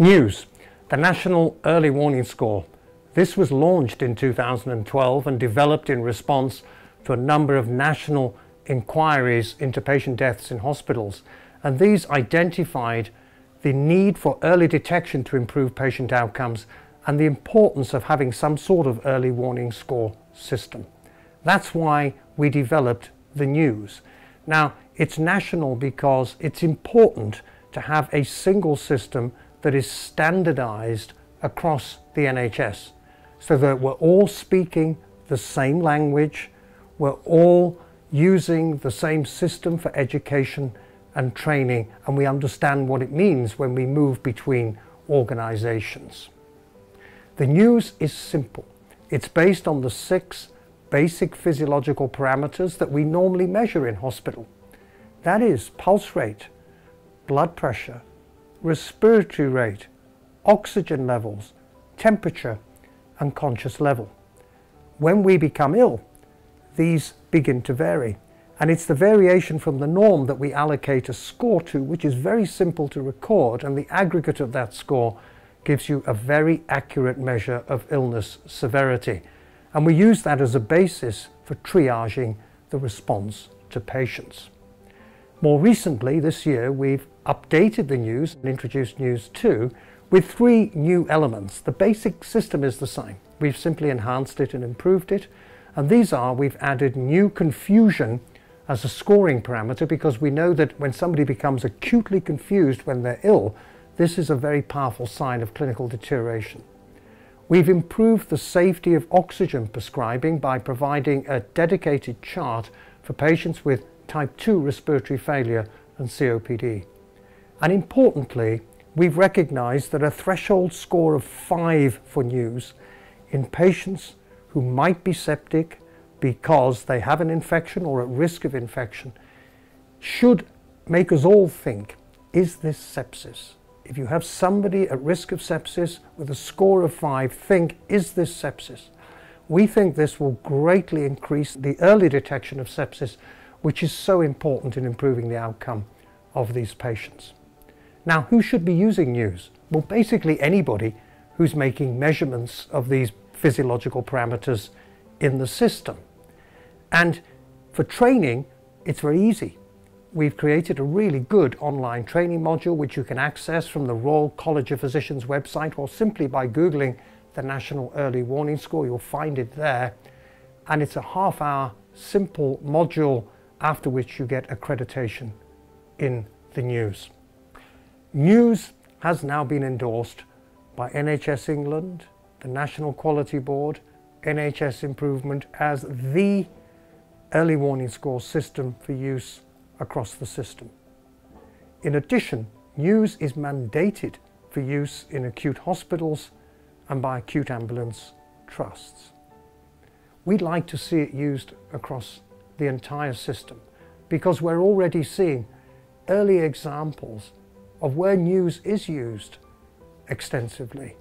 NEWS, the National Early Warning Score. This was launched in 2012 and developed in response to a number of national inquiries into patient deaths in hospitals, and these identified the need for early detection to improve patient outcomes and the importance of having some sort of early warning score system. That's why we developed the NEWS. Now, it's national because it's important to have a single system that is standardized across the NHS so that we're all speaking the same language, we're all using the same system for education and training, and we understand what it means when we move between organizations. The NEWS is simple. It's based on the 6 basic physiological parameters that we normally measure in hospital. That is pulse rate, blood pressure, respiratory rate, oxygen levels, temperature, and conscious level. When we become ill, these begin to vary, and it's the variation from the norm that we allocate a score to, which is very simple to record, and the aggregate of that score gives you a very accurate measure of illness severity. And we use that as a basis for triaging the response to patients. More recently, this year, we've updated the NEWS and introduced NEWS 2 with 3 new elements. The basic system is the same. We've simply enhanced it and improved it. And these are, we've added new confusion as a scoring parameter, because we know that when somebody becomes acutely confused when they're ill, this is a very powerful sign of clinical deterioration. We've improved the safety of oxygen prescribing by providing a dedicated chart for patients with type 2 respiratory failure and COPD. And importantly, we've recognized that a threshold score of 5 for NEWS in patients who might be septic because they have an infection or at risk of infection should make us all think, is this sepsis? If you have somebody at risk of sepsis with a score of 5, think, is this sepsis? We think this will greatly increase the early detection of sepsis, which is so important in improving the outcome of these patients. Now, who should be using NEWS? Well, basically anybody who's making measurements of these physiological parameters in the system. And for training, it's very easy. We've created a really good online training module which you can access from the Royal College of Physicians website, or simply by Googling the National Early Warning Score, you'll find it there. And it's a half-hour simple module, after which you get accreditation in the NEWS. NEWS has now been endorsed by NHS England, the National Quality Board, NHS Improvement as the early warning score system for use across the system. In addition, NEWS is mandated for use in acute hospitals and by acute ambulance trusts. We'd like to see it used across the entire system, because we're already seeing early examples of where NEWS is used extensively.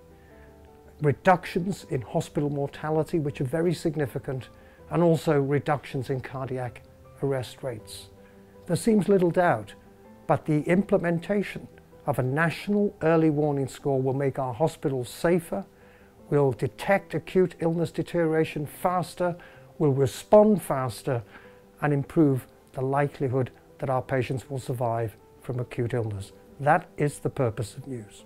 Reductions in hospital mortality, which are very significant, and also reductions in cardiac arrest rates. There seems little doubt, but the implementation of a national early warning score will make our hospitals safer, will detect acute illness deterioration faster, will respond faster, and improve the likelihood that our patients will survive from acute illness. That is the purpose of NEWS.